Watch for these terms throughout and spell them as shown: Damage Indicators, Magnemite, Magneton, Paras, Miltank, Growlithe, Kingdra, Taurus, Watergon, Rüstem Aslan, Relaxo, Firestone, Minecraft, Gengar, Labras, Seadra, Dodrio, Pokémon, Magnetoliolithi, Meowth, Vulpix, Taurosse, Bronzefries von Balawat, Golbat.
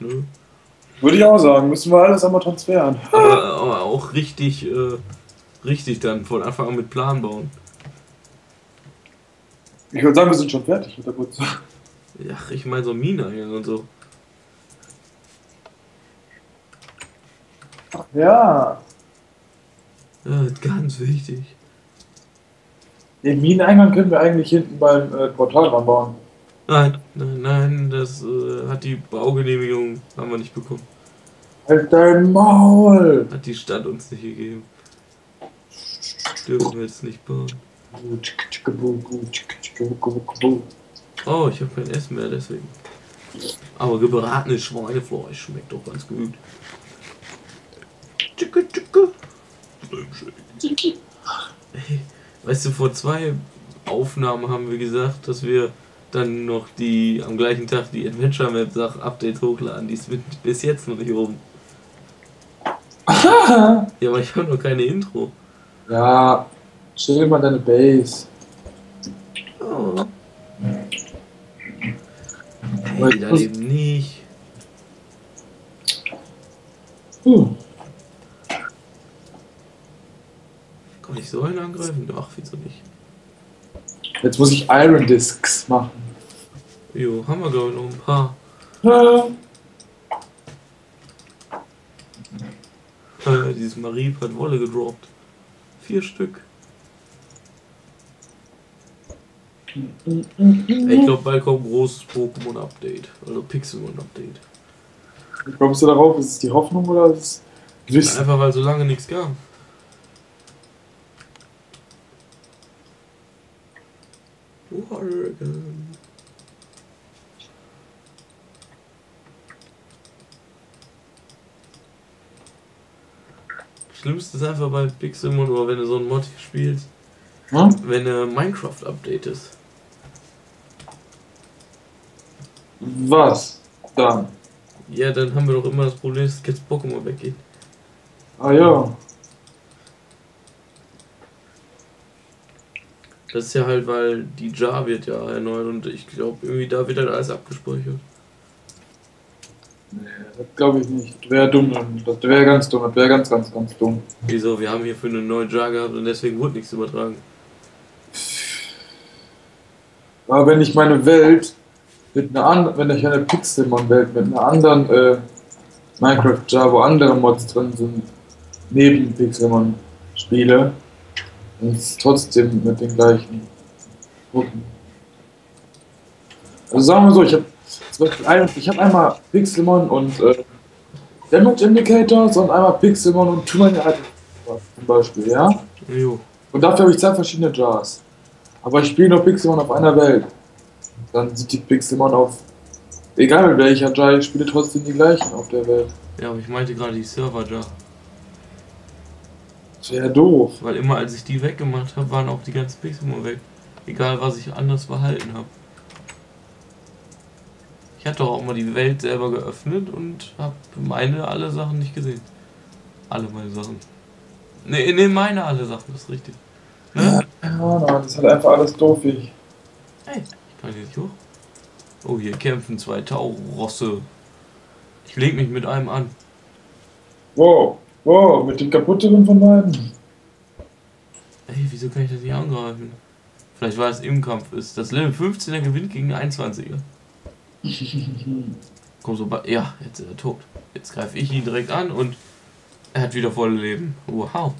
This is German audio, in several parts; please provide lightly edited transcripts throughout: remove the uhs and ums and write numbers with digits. Ne? Würde ich auch sagen, müssen wir alles einmal transferieren. Aber auch richtig, richtig dann von Anfang an mit Plan bauen. Ich würde sagen, wir sind schon fertig mit der Putze. Ja, ich meine so Mine hier und so. Ja. Ja, ganz wichtig. Den Mineneingang können wir eigentlich hinten beim Portal dran bauen. Nein, nein, nein, das hat die Baugenehmigung, haben wir nicht bekommen. Halt dein Maul! Hat die Stadt uns nicht gegeben. Dürfen wir jetzt nicht bauen. Oh, ich habe kein Essen mehr, deswegen. Aber gebratenes Schweinefleisch schmeckt doch ganz gut. Hey, weißt du, vor 2 Aufnahmen haben wir gesagt, dass wir dann noch die am gleichen Tag die Adventure Map Sache Update hochladen. Die ist bis jetzt noch nicht oben. Ja, aber ich habe noch keine Intro. Ja, chill mal deine Base. Oh. Hey, dann eben nicht. Kann ich so einen angreifen? Ach, wieso nicht? Jetzt muss ich Iron Discs machen. Jo, haben wir glaube ich noch ein paar. Ja. Dieses Marieb hat Wolle gedroppt. 4 Stück. Ich glaube, bald kommt ein großes Pokémon-Update. Also Pixelmon-Update. Kommst du darauf? Ist es die Hoffnung oder ist es. Ja, einfach weil so lange nichts gab. Watergon. Schlimmste ist einfach bei Pixelmon, oder wenn du so einen Mod spielst, wenn du Minecraft updatest. Was dann? Ja, dann haben wir doch immer das Problem, dass jetzt Pokémon weggeht. Ah ja. Das ist ja halt, weil die Jar wird ja erneuert und ich glaube, irgendwie da wird halt alles abgespeichert. Nee, das glaube ich nicht. Das wäre dumm. Das wäre ganz dumm. Das wäre ganz, ganz, ganz dumm. Wieso? Wir haben hier für eine neue Jar gehabt und deswegen wurde nichts übertragen. Aber wenn ich meine Welt mit einer anderen, wenn ich eine Pixelmon-Welt mit einer anderen Minecraft-Jar, wo andere Mods drin sind, neben Pixelmon spiele, und trotzdem mit den gleichen Drucken. Also sagen wir so, ich habe zum Beispiel einmal Pixelmon und Damage Indicators und einmal Pixelmon und Too Many Items zum Beispiel, ja? Jo. Und dafür habe ich 2 verschiedene Jars. Aber ich spiele nur Pixelmon auf einer Welt. Dann sind die Pixelmon auf, egal mit welcher Jar, ich spiele trotzdem die gleichen auf der Welt. Ja, aber ich meinte gerade die Server-Jar. Sehr doof. Weil immer als ich die weggemacht habe, waren auch die ganzen Pixelmon weg. Egal was ich anders behalten habe. Ich hatte doch auch mal die Welt selber geöffnet und habe alle Sachen nicht gesehen. Alle meine Sachen. Nee, meine alle Sachen, das ist richtig. Ne? Ja, das ist halt einfach alles doof. Hey, ich kann hier nicht hoch. Oh, hier kämpfen 2 Taurosse. Ich leg mich mit einem an. Wow. Wow, mit dem kaputteren von beiden. Ey, wieso kann ich das nicht angreifen? Vielleicht weil es im Kampf ist. Das Level 15er gewinnt gegen 21er. Komm so, ja, jetzt ist er tot. Jetzt greife ich ihn direkt an und er hat wieder volle Leben. Wow.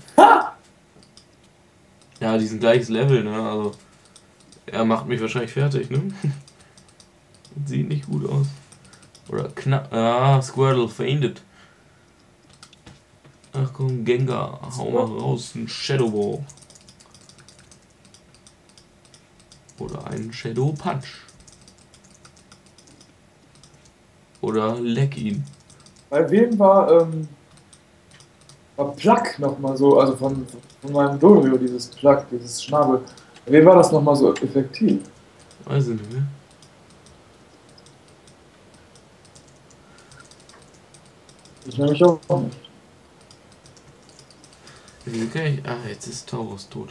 Ja, die sind gleiches Level, ne? Also, er macht mich wahrscheinlich fertig, ne? Sieht nicht gut aus. Oder knapp. Ah, Squirtle fainted. Ach komm, Gengar, hau mal raus, ein Shadow Ball. Oder ein Shadow Punch. Oder leck ihn. Bei wem war Plug nochmal so, also von meinem Dodrio, dieses Plug, dieses Schnabel. Bei wem war das nochmal so effektiv? Weiß ich nicht mehr. Ich nehme mich auch nicht. Okay. Ah, jetzt ist Taurus tot.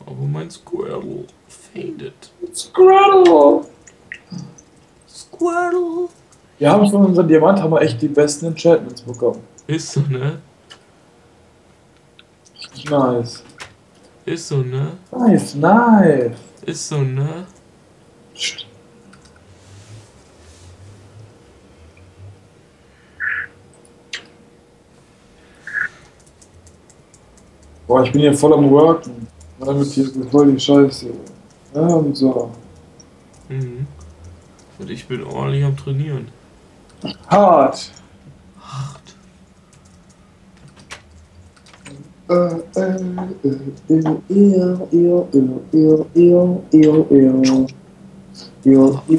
Aber mein Squirtle fainted. Squirtle! Wir haben von unserem Diamant haben wir echt die besten Enchantments bekommen. Ist so, ne? Nice. Ist so, ne? Nice, nice. Ist so, ne? Psst. Boah, ich bin hier voll am Worken. Damit hier voll die Scheiße. Ja, und so. Mhm. Und ich bin ordentlich am Trainieren. Hart! Hart.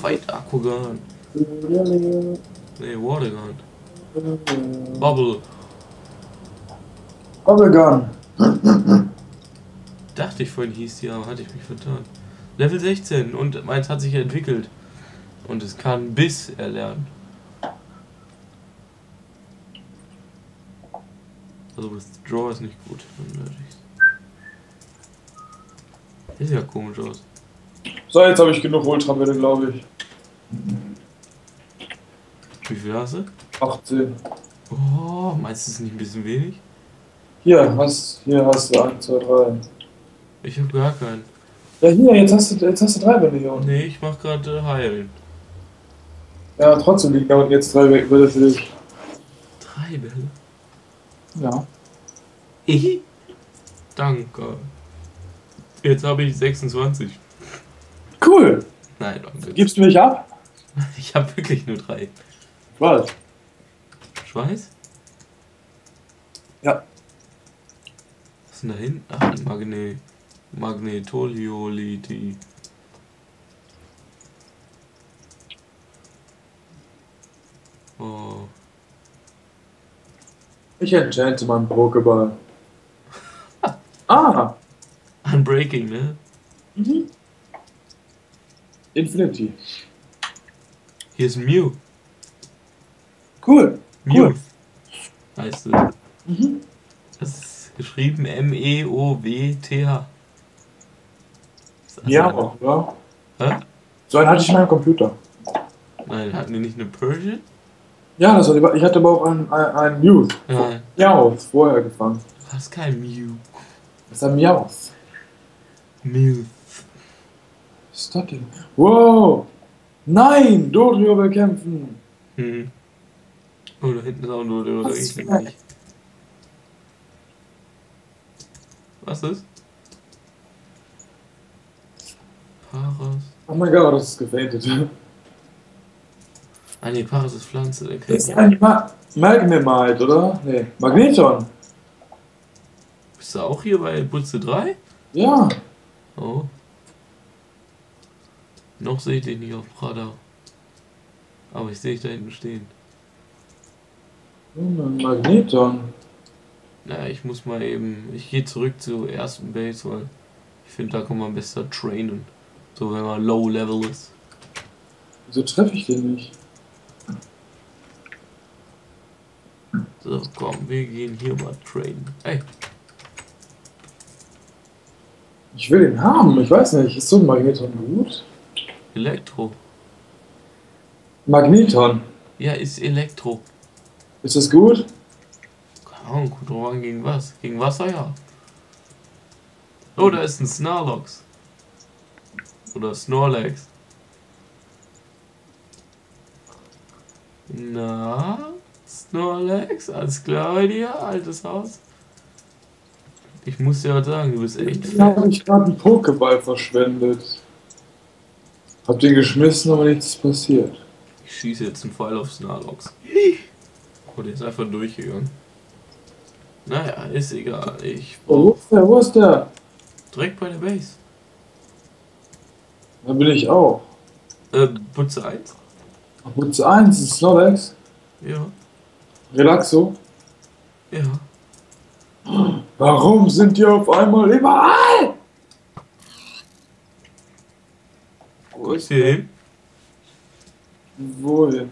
Fight Aquagon. Nee, Watergon. Bubble. Bubblegun. Dachte ich vorhin hieß die, aber hatte ich mich vertan. Level 16 und meins hat sich entwickelt. Und es kann Biss erlernen. Also das Draw ist nicht gut. Das sieht ja komisch aus. So, jetzt habe ich genug Ultrawelle, glaube ich. Wie viel hast du? 18. Oh, meinst du es nicht ein bisschen wenig? Hier hast du 1, 2, 3. Ich habe gar keinen. Ja, hier, jetzt hast du 3 Bälle hier unten. Nee, ich mach gerade heilen. Ja, trotzdem liegen da jetzt 3 Bälle für dich. 3 Bälle? Ja. Ich? Danke. Jetzt habe ich 26. Cool. Nein, danke. Gibst du mich ab? Ich habe wirklich nur 3. Was? Schweiß? Ja. Was ist denn da hinten? Ach, Magnetoliolithi. Oh. Ich enchante meinen Pokéball. Ah! Unbreaking, ne? Mhm. Infinity. Hier ist Mew. Cool. Mew. Cool. Heißt es. Mhm. Das ist geschrieben M-E-O-W-T-H. Also ja, auch, ja. Hä? So einen hatte ich in meinem Computer. Nein, hatten wir nicht eine Persian? Ja, das war, ich hatte aber auch einen Mew. Ja. Meowth vorher gefangen. Du hast kein Mew. Das ist ein Meowth. Mew. Was ist das denn? Wow! Nein! Dodrio will kämpfen! Mhm. Oh, da hinten ist auch ein Dodrio. Oder ich denke nicht. Was ist? Paras. Oh mein Gott, das ist gefaintet. Ah ne, Paras ist Pflanze, der kriegt. Das ist ein Magnemite, oder? Ne, Magneton. Bist du auch hier bei Butze 3? Ja. Oh. Noch sehe ich dich nicht auf Prada. Aber ich sehe dich da hinten stehen. Magneton. Naja, ich muss mal eben. Ich gehe zurück zur ersten Base, weil ich finde, da kann man besser trainen. So, wenn man low level ist. Wieso treffe ich den nicht? So, komm, wir gehen hier mal trainen. Ey! Ich will den haben, ich weiß nicht. Ist so ein Magneton gut? Elektro. Magneton? Ja, ist Elektro. Ist das gut? Keine Ahnung, gut drauf gegen was? Gegen Wasser, ja. Oh, da ist ein Snorlax. Oder Snorlax. Na, Snorlax, alles klar bei dir, altes Haus. Ich muss dir was sagen, du bist echt. Ich habe gerade einen Pokéball verschwendet. Hab den geschmissen, aber nichts ist passiert. Ich schieße jetzt einen Pfeil auf Snorlax. Oh, der ist einfach durchgegangen. Naja, ist egal. Ich oh, wo ist der? Direkt bei der Base. Da bin ich auch. Butze 1? Ach, Butze 1 ist Snorlax? Ja. Relaxo? Ja. Warum sind die auf einmal überall? Wo ist die hin? Wohin?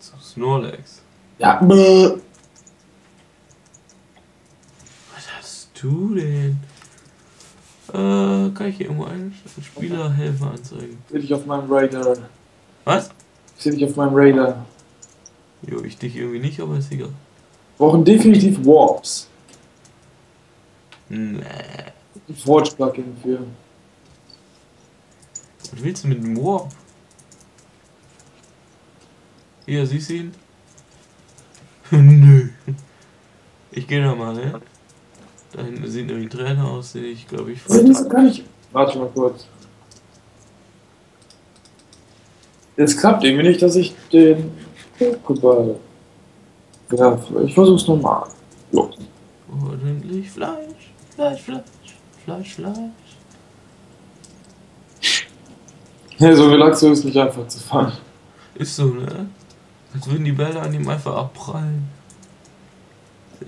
Zu Snorlax. Ja, bäh. Was hast du denn? Kann ich hier irgendwo einen Spielerhelfer anzeigen? Sehe dich auf meinem Radar. Was? Sehe dich auf meinem Radar. Jo, ich dich irgendwie nicht, aber ist egal. Wir brauchen definitiv Warps. Nee. Die Forge-Plugin für. Was willst du mit dem Warp? Hier, siehst du ihn? Nö. Ich gehe da mal, ne? Da hinten sieht nämlich ein Trainer aus, den ich glaube ich nicht. Warte mal kurz. Es klappt irgendwie nicht, dass ich den Pokéball werfe. Ich versuch's nochmal. So. Ordentlich Fleisch, Fleisch, Fleisch, Fleisch, Fleisch. Ja, so Relaxo ist nicht einfach zu fangen. Ist so, ne? Als würden die Bälle an ihm einfach abprallen.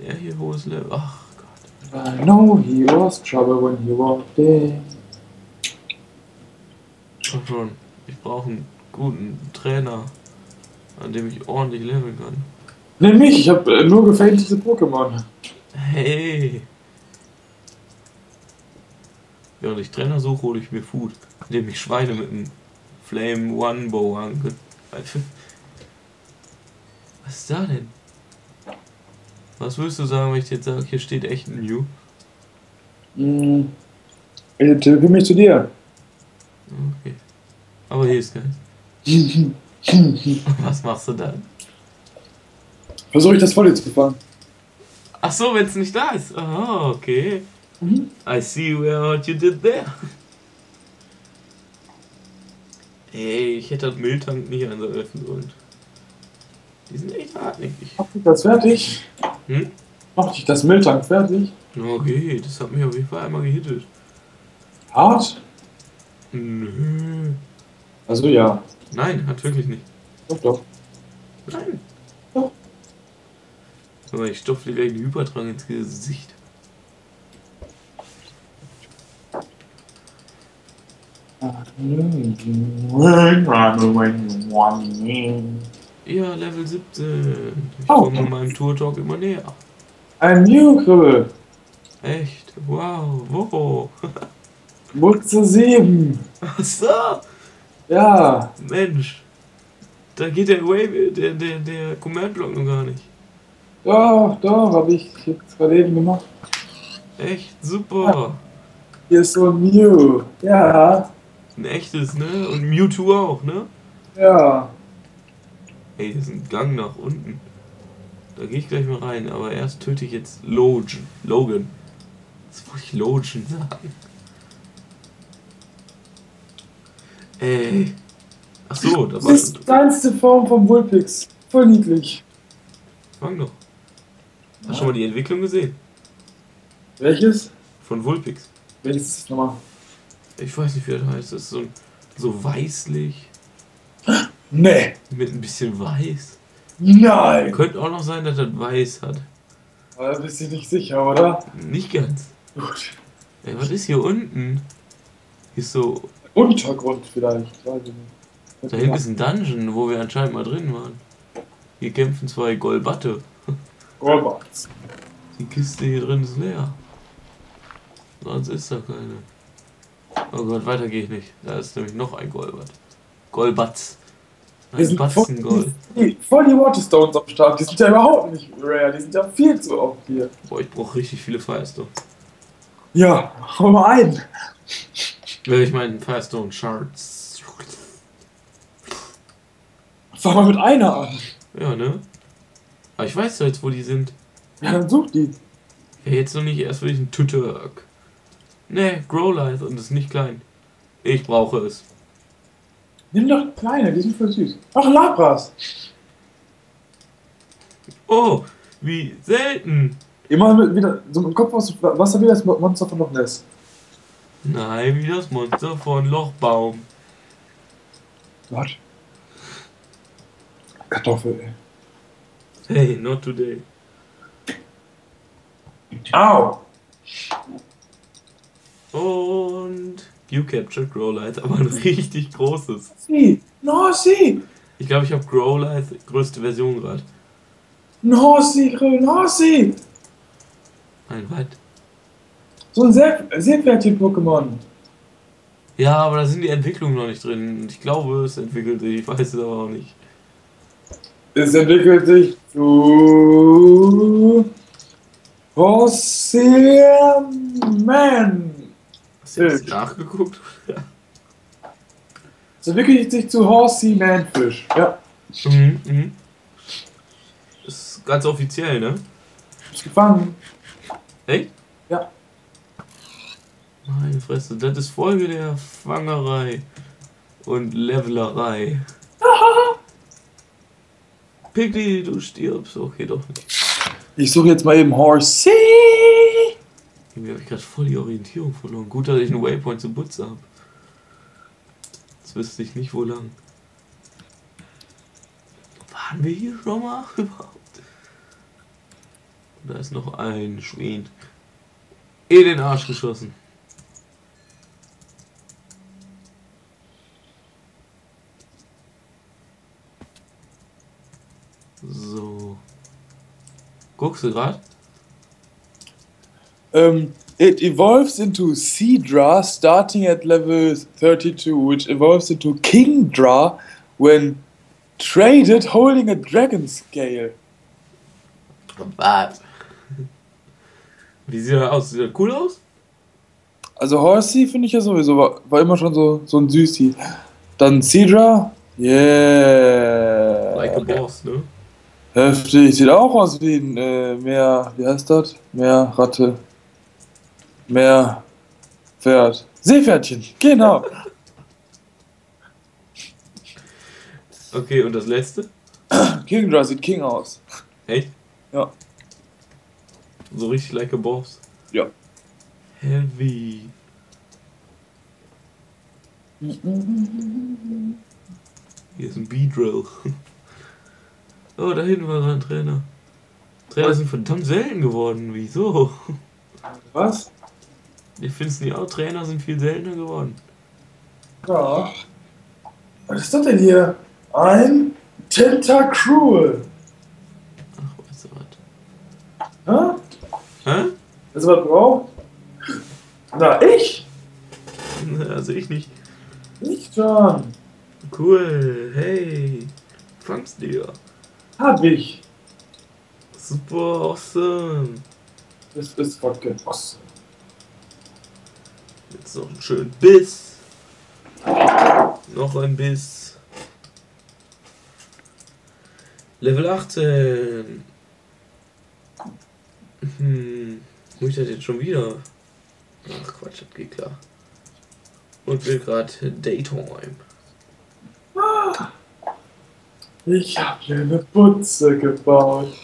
Er hier, hohes Level. Ach Gott. I know he was trouble when he walked in. Komm schon, ich brauche einen guten Trainer, an dem ich ordentlich leveln kann. Nimm mich, ich hab nur gefängte Pokémon. Hey! Während ich Trainer suche, hole ich mir Food, indem ich Schweine mit dem Flame One Bow ange. Was ist da denn? Was würdest du sagen, wenn ich dir jetzt sage, hier steht echt ein Mew? Ich tippe mich zu dir. Okay. Aber hier ist keins. Was machst du dann? Versuche ich das Volley zu fahren. Ach so, wenn es nicht da ist. Oh, okay. Mhm. I see what you did there. Ey, ich hätte das Miltank nicht anzutreffen sollen. Die sind echt hartnäckig. Mach dich das fertig? Hm? Mach dich das Miltank fertig? Okay, das hat mich auf jeden Fall einmal gehittet. Hart? Nö. Also ja. Nein, hat wirklich nicht. Doch, doch. Nein. Doch. Aber ich stopfe dir gleich den Hyperdrang ins Gesicht. Ja, Level 17. Ich komme in meinem Tour-Talk immer näher. Ein New-Kribbel. Echt? Wow. Wow. Mutze 7. Ach so. Ja. Mensch. Da geht der Wave, der Command-Block noch gar nicht. Doch, doch. Habe ich jetzt gerade eben gemacht. Echt? Super. Ja. Hier ist so ein Mew. Ja. Ein echtes, ne? Und Mewtwo auch, ne? Ja. Ey, das ist ein Gang nach unten. Da gehe ich gleich mal rein, aber erst töte ich jetzt Logan. Logan. Jetzt wollte ich Logan sagen. Ey. Ach so, das war. Das ist die kleinste Form von Vulpix. Voll niedlich. Fang doch. Hast du schon mal die Entwicklung gesehen? Welches? Von Vulpix. Welches ist das nochmal? Ich weiß nicht, wie das heißt. Das ist so weißlich. Nee. Mit ein bisschen Weiß? Nein! Könnte auch noch sein, dass das Weiß hat. Aber da bist du nicht sicher, oder? Nicht ganz. Gut. Ey, was ist hier unten? Hier ist so... Untergrund vielleicht. Weiß ich nicht. Da hinten ist ein Dungeon, wo wir anscheinend mal drin waren. Hier kämpfen zwei Golbatte. Golbats. Die Kiste hier drin ist leer. Sonst ist da keine. Oh Gott, weiter gehe ich nicht. Da ist nämlich noch ein Golbat. Golbatz. Die sind voll die Waterstones am Start, die sind ja überhaupt nicht rare, die sind ja viel zu oft hier. Boah, ich brauche richtig viele Firestone. Ja, hau mal ein. Will ich meinen Firestone Shards. Fang mal mit einer an. Ja, ne? Aber ich weiß doch jetzt, wo die sind. Ja, dann such die. Ja, jetzt noch nicht, erst will ich einen Tütterk. Ne, Growlithe und ist nicht klein. Ich brauche es. Nimm doch kleine, die sind voll süß. Ach, Labras! Oh, wie selten! Immer mit, wieder so mit dem Kopf aus dem Wasser wie das Monster von Loch Ness. Nein, wie das Monster von Lochbaum. Gott. Kartoffel, ey. Hey, not today. Au! Und... You captured Growlithe, aber ein richtig großes. Norsi! Ich glaube, ich habe Growlithe größte Version gerade. Norsi, Norsi! Nein, weit. So ein Seepferdchen-Pokémon. Ja, aber da sind die Entwicklungen noch nicht drin. Ich glaube, es entwickelt sich, ich weiß es aber auch nicht. Es entwickelt sich zu Horsea. Hast du jetzt nachgeguckt? Es entwickelt sich zu Horsea Manfish. Ja. Mhm, mhm. Ist ganz offiziell, ne? Ist gefangen. Echt? Ja. Meine Fresse, das ist Folge der Fangerei und Levelerei. Piggy, du stirbst. Okay, doch nicht. Ich suche jetzt mal eben Horsea. Irgendwie habe ich gerade voll die Orientierung verloren. Gut, dass ich einen Waypoint zu Butze habe. Jetzt wüsste ich nicht, wo lang. Waren wir hier schon mal überhaupt? Da ist noch ein Schwein. In den Arsch geschossen. So. Guckst du gerade? It evolves into Seadra starting at level 32, which evolves into Kingdra when traded holding a dragon scale. Was? Wie sieht er aus? Sieht er cool aus? Also Horsea finde ich ja sowieso, war immer schon so ein Süßi. Dann Seadra, yeah. Like a boss, ne? Heftig, sieht auch aus wie ein Meer, wie heißt das? Meerratte. Meerpferd. Seepferdchen, genau. Okay, und das letzte? Kingdra sieht King aus. Echt? Ja. So richtig like a boss. Ja. Heavy. Hier ist ein B-Drill. Oh, da hinten war ein Trainer. Trainer sind verdammt selten geworden. Wieso? Was? Ich finde es nicht auch. Trainer sind viel seltener geworden. Ja. Was ist das denn hier? Ein Tentacruel. Ach, weißt du was? Hä? Hä? Weißt du was braucht? Na, ich? Also ich nicht. Nicht schon. Cool, hey. Fangst dir. Hab ich. Super awesome. Das ist fucking awesome. Jetzt noch einen schönen Biss. Noch ein Biss. Level 18. Muss ich das jetzt schon wieder? Ach Quatsch, das geht klar. Und will gerade Daytime. Ah, ich hab hier eine Butze gebaut.